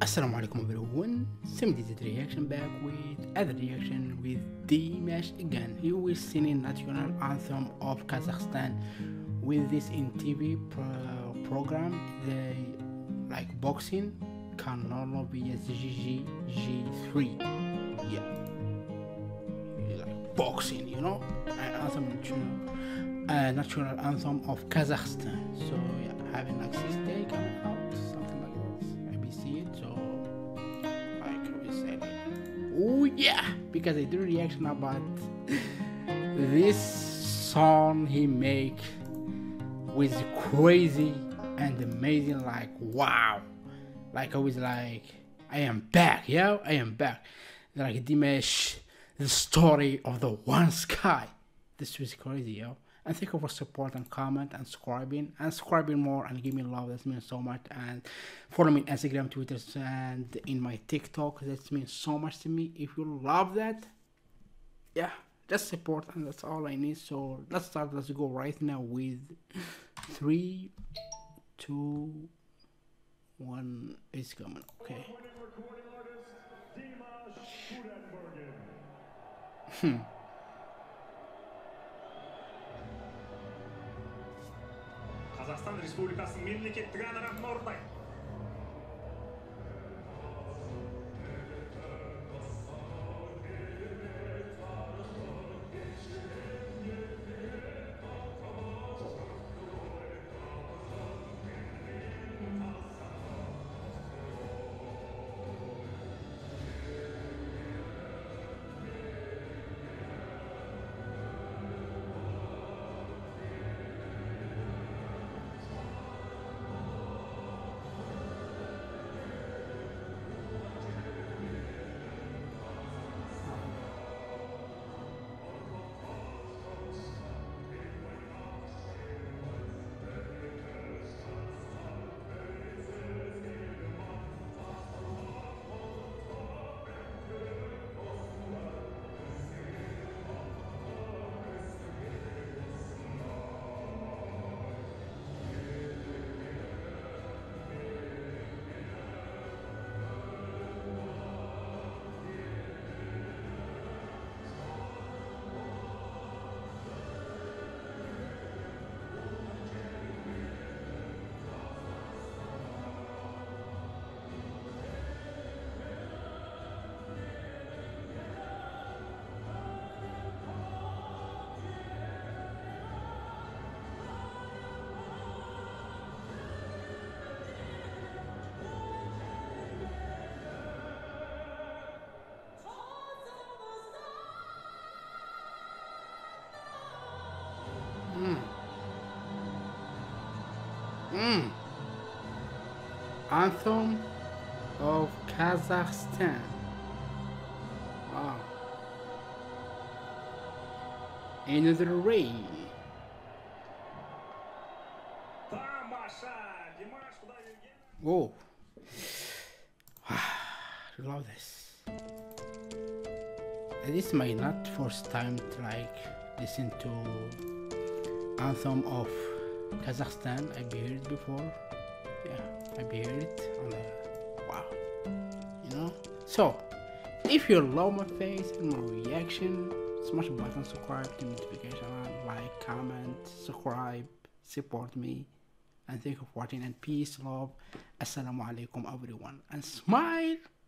Assalamu alaikum everyone, GGG3 reaction back with other reaction with Dimash again. He was singing national anthem of Kazakhstan with this in TV program. They like boxing can no be as GGG3. Yeah, like boxing, you know, anthem, national anthem of Kazakhstan. So yeah, having like 6 days coming out. Oh yeah, because I do reaction about this song he make was crazy and amazing, like wow, like I was like, I am back, yeah, I am back, like Dimash, the story of the one sky. This was crazy, yo. And thank you for support and comment and subscribing more and give me love. That means so much. And follow me on Instagram, Twitter, and in my TikTok. That means so much to me. If you love that, yeah, just support, and that's all I need. So let's start. Let's go right now with 3, 2, 1. It's coming. Okay. Kazakhstan Respublikası'nın memleketlik anarab norday. Anthem of Kazakhstan. Wow. Another rain. Whoa. I love this. This is my not first time to like listen to anthem of Kazakhstan. I've heard it before. Yeah, I heard it on the wow, you know. So if you love my face and my reaction, smash the button, subscribe, give me notification, like, comment, subscribe, support me, and thank you for watching, and peace, love, assalamu alaikum everyone, and smile.